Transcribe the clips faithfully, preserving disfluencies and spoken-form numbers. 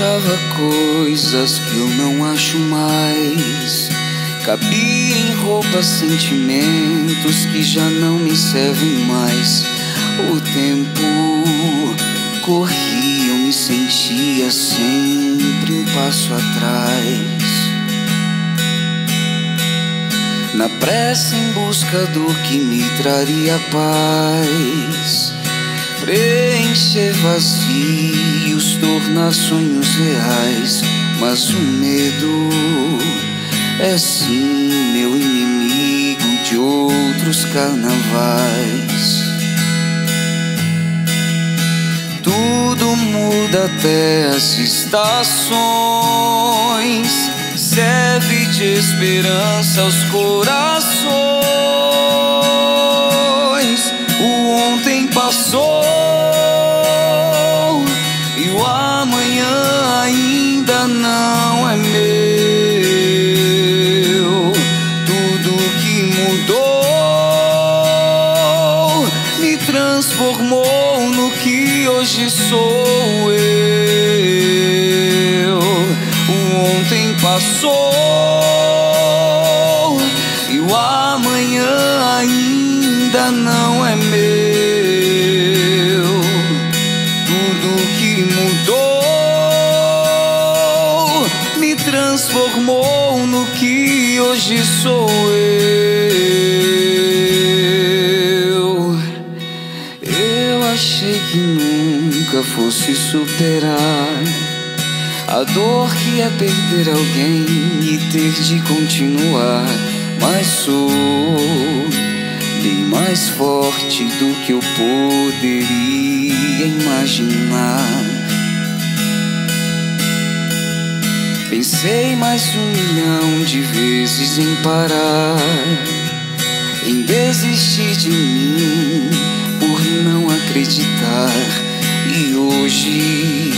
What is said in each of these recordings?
achava coisas que eu não acho mais. Cabia em roupas sentimentos que já não me servem mais. O tempo corria, eu me sentia sempre um passo atrás, na pressa em busca do que me traria paz. Preencher vazios, tornar sonhos reais. Mas o medo é sim meu inimigo de outros carnavais. Tudo muda até as estações, serve de esperança aos corações. O ontem passou e o amanhã ainda não é meu. Tudo que mudou me transformou no que hoje sou eu. O ontem passou e o amanhã ainda não é meu. Transformou no que hoje sou eu. Eu achei que nunca fosse superar a dor que é perder alguém e ter de continuar. Mas sou bem mais forte do que eu poderia imaginar. Pensei mais um milhão de vezes em parar, em desistir de mim por não acreditar. E hoje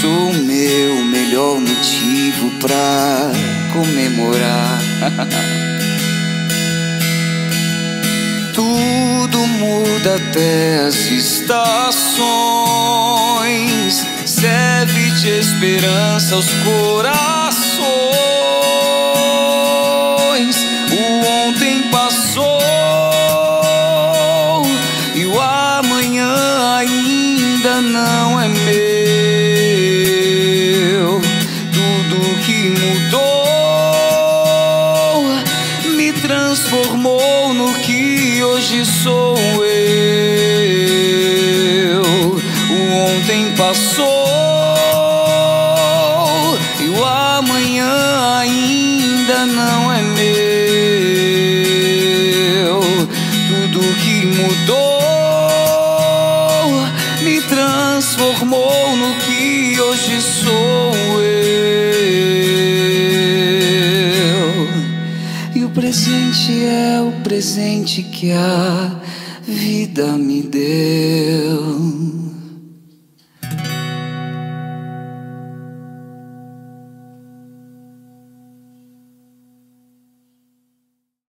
sou o meu melhor motivo pra comemorar. Tudo muda até as estações, serve de esperança aos corações. O ontem passou e o amanhã ainda não é meu. Tudo que mudou me transformou no que hoje sou eu. O ontem passou não é meu. Tudo que mudou me transformou no que hoje sou eu. E o presente é o presente que a vida me deu.